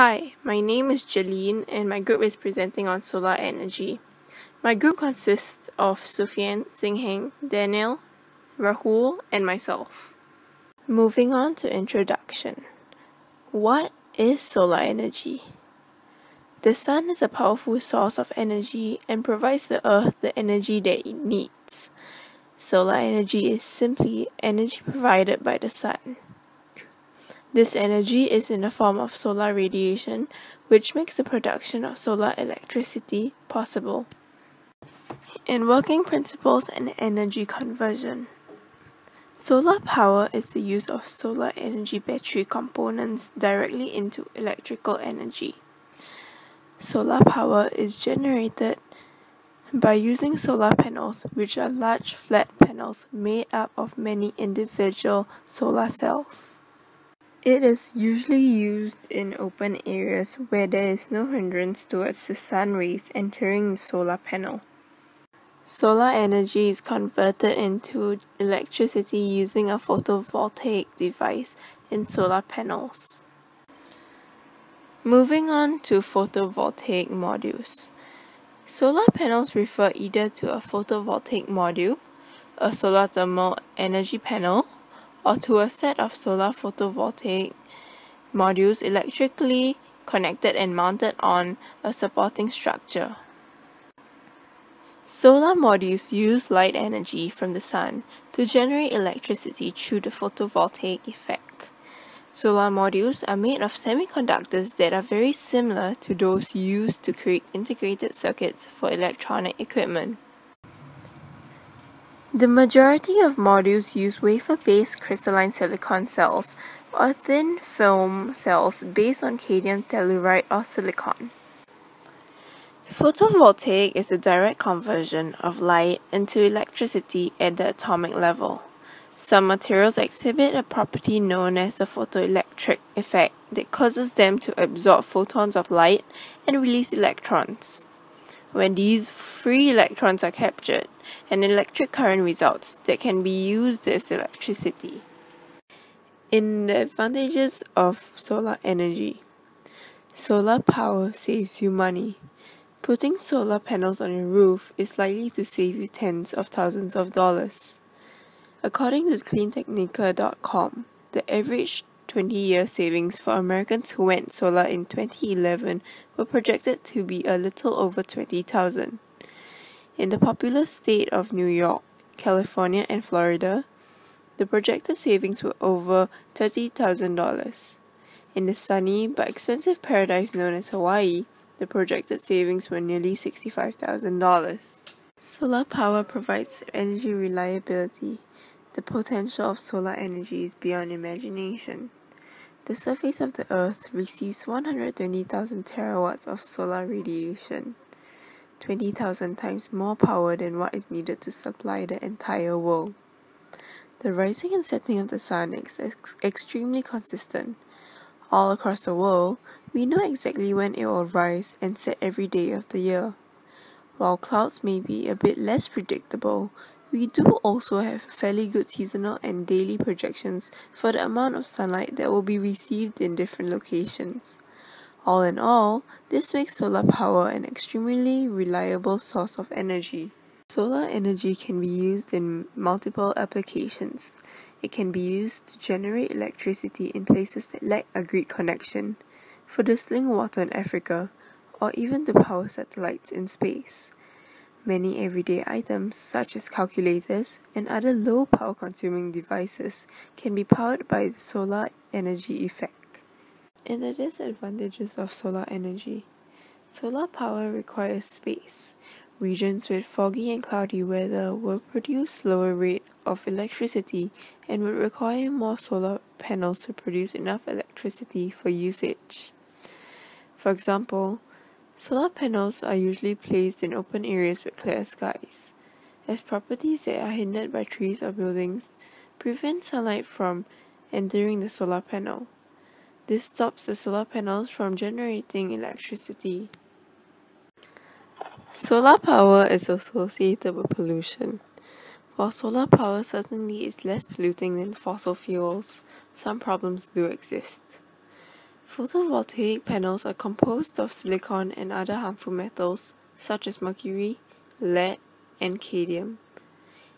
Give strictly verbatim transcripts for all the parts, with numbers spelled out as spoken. Hi, my name is Jerlene and my group is presenting on solar energy. My group consists of Sufyan, Xingheng, Danial, Rahul and myself. Moving on to introduction. What is solar energy? The sun is a powerful source of energy and provides the earth the energy that it needs. Solar energy is simply energy provided by the sun. This energy is in the form of solar radiation, which makes the production of solar electricity possible. In working principles and energy conversion, solar power is the use of solar energy battery components directly into electrical energy. Solar power is generated by using solar panels, which are large flat panels made up of many individual solar cells. It is usually used in open areas where there is no hindrance towards the sun rays entering the solar panel. Solar energy is converted into electricity using a photovoltaic device in solar panels. Moving on to photovoltaic modules. Solar panels refer either to a photovoltaic module, a solar thermal energy panel, or to a set of solar photovoltaic modules electrically connected and mounted on a supporting structure. Solar modules use light energy from the sun to generate electricity through the photovoltaic effect. Solar modules are made of semiconductors that are very similar to those used to create integrated circuits for electronic equipment. The majority of modules use wafer-based crystalline silicon cells or thin film cells based on cadmium telluride or silicon. Photovoltaic is the direct conversion of light into electricity at the atomic level. Some materials exhibit a property known as the photoelectric effect that causes them to absorb photons of light and release electrons. When these free electrons are captured, an electric current results that can be used as electricity. In the advantages of solar energy, solar power saves you money. Putting solar panels on your roof is likely to save you tens of thousands of dollars. According to clean technica dot com, the average twenty-year savings for Americans who went solar in twenty eleven were projected to be a little over twenty thousand dollars. In the populous state of New York, California, and Florida, the projected savings were over thirty thousand dollars. In the sunny but expensive paradise known as Hawaii, the projected savings were nearly sixty-five thousand dollars. Solar power provides energy reliability. The potential of solar energy is beyond imagination. The surface of the Earth receives one hundred twenty thousand terawatts of solar radiation, twenty thousand times more power than what is needed to supply the entire world. The rising and setting of the sun is ex extremely consistent. All across the world, we know exactly when it will rise and set every day of the year. While clouds may be a bit less predictable, we do also have fairly good seasonal and daily projections for the amount of sunlight that will be received in different locations. All in all, this makes solar power an extremely reliable source of energy. Solar energy can be used in multiple applications. It can be used to generate electricity in places that lack a grid connection, for distilling water in Africa, or even to power satellites in space. Many everyday items such as calculators and other low power consuming devices can be powered by the solar energy effect. And the disadvantages of solar energy. Solar power requires space. Regions with foggy and cloudy weather will produce lower rate of electricity and would require more solar panels to produce enough electricity for usage. For example, solar panels are usually placed in open areas with clear skies, as properties that are hindered by trees or buildings prevent sunlight from entering the solar panel. This stops the solar panels from generating electricity. Solar power is associated with pollution. While solar power certainly is less polluting than fossil fuels, some problems do exist. Photovoltaic panels are composed of silicon and other harmful metals such as mercury, lead, and cadmium.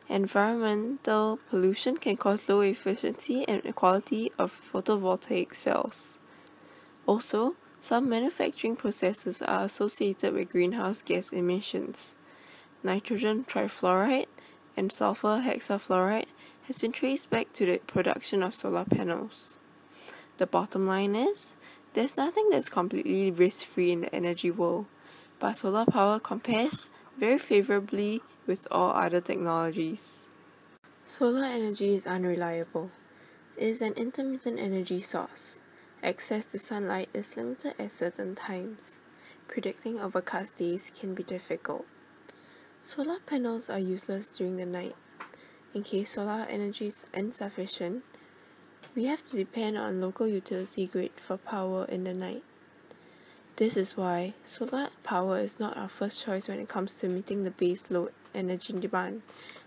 Environmental pollution can cause low efficiency and quality of photovoltaic cells. Also, some manufacturing processes are associated with greenhouse gas emissions. Nitrogen trifluoride and sulfur hexafluoride has been traced back to the production of solar panels. The bottom line is, there's nothing that's completely risk-free in the energy world, but solar power compares very favorably with all other technologies. Solar energy is unreliable. It is an intermittent energy source. Access to sunlight is limited at certain times. Predicting overcast days can be difficult. Solar panels are useless during the night. In case solar energy is insufficient, we have to depend on local utility grid for power in the night. This is why solar power is not our first choice when it comes to meeting the base load energy demand.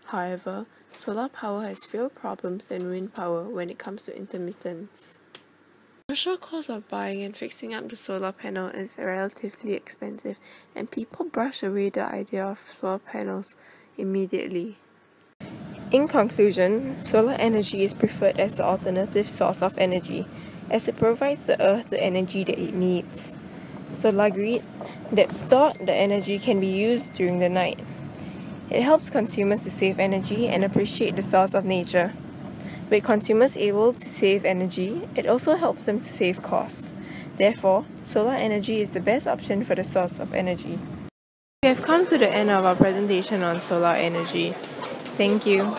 However, solar power has fewer problems than wind power when it comes to intermittence. The commercial cost of buying and fixing up the solar panel is relatively expensive, and people brush away the idea of solar panels immediately. In conclusion, solar energy is preferred as the alternative source of energy, as it provides the earth the energy that it needs. Solar grid that stored the energy can be used during the night. It helps consumers to save energy and appreciate the source of nature. With consumers able to save energy, it also helps them to save costs. Therefore, solar energy is the best option for the source of energy. We have come to the end of our presentation on solar energy. Thank you.